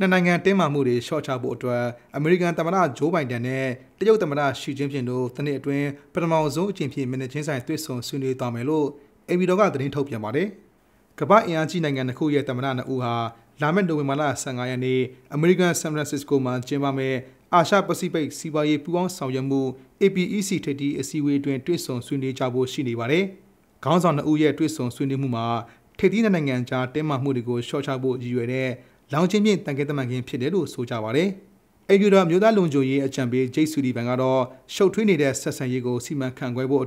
Nananga Tema Moody, short Chabotra, American Tamara, Joe Biden, the Yotamara, she Jimson, Tane Twin, Panamazo, Jimmy, Minachin, and Twisson, Sunday Tamelo, Evidoga, the Nintopia Mare. Kaba Yanjinang and Kuya Tamarana Uha, Lamendo Mala Sangayane, American San Francisco Man, Jemame, Asha Pacific, Sibaye Puan Sayamu, APEC Teddy, a Seaway to Twisson, Sunday Chabo, Shini Mare. Counts on the Uya Twisson, Sunday Muma, Tedina Nanganja, Tema Moodigo, short Chabo, Jure. Launching in Tangatamagan Pinedo, so Javare. A Yudam Yoda Lonjoy, a champion, J. Sudi Bangado, show Trinidad, Sasan Yego, Siman Kanguebo,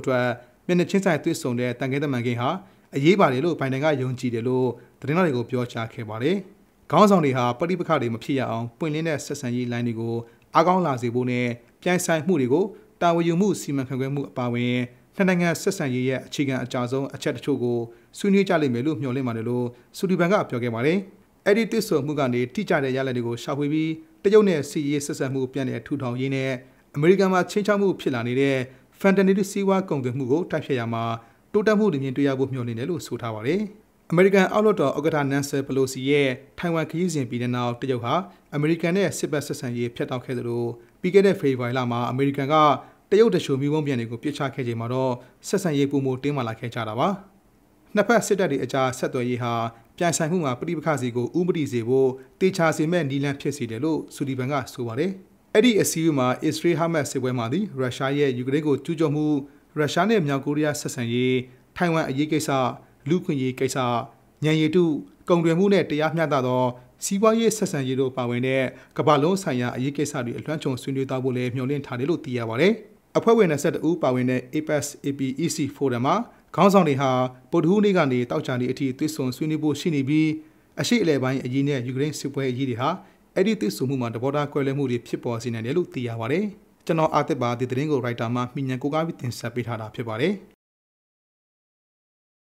Menachin, I twist on the Tangatamaganha, a Yabalo, Pananga Yonji de Lo, Trinago Piocha Cabare. Gons only her, Padipacari Mapia on Punina, Sasan Yi Lanigo, Agon Lazibone, Pian San Murigo, Tawa Yumu, Siman Kanguemu Pawe, Tananga, Sasan Yi, Chigan, a Chazo, a Chatachogo, Suni Jali Melu, Yolemanelo, Sudi Banga Piogamare. Edit this so Mugandi, teacher the Yaladigo Shawibi, the Yone see Sasamu Pian at 2000 Yene, American Chinchamu Pilani, Fantanid Siwa Kong Mugo, Tashayama, Totamu into Yabu Miolinello, Sutaware, American Alota Ogata Nancy Pelosi, Taiwan Kizian Bidana, Tejoha, American Air Sebastian Ye, Petal Kedro, Bigger Favor Lama, American Gar, the Yoda Show Miwambianigo Picha Kajimaro, Sasan Yepumo Timala Kajarawa. Napa Sedari Aja Sato Yeha. Piansan Huma, Pribakazigo, Ubri Zebo, Tichasi men Dilan Pesidelo, Sudibanga Suare. Eddie Asiuma, Israel Hamas Sewemadi, Russia, Ugrego, Tujomu, Rashane, Myanguria, Sasanye, Taiwan Yekesa, Lukun Yekesa, Nyayetu, Congremune, Tiafnadado, Siwaye Sasanyedo Pawene, Kabalo Saya, Yekesa, Atlanchon, Sundu Tabule, Miolen Tadelo Tiaware. Apawena said Upawene, Epas, APEC Forama. Kanzaniha, but who negani, Tauchani, eti, Tison, Sunibo, Shinibi, a sheet labine, a yine, Ukraine super yidiha, edit this sumuma, the border quelemudi, pipos in an elutia ware, Jano Ateba, the dringo right arma, Minyakuga within Sapitana pibare.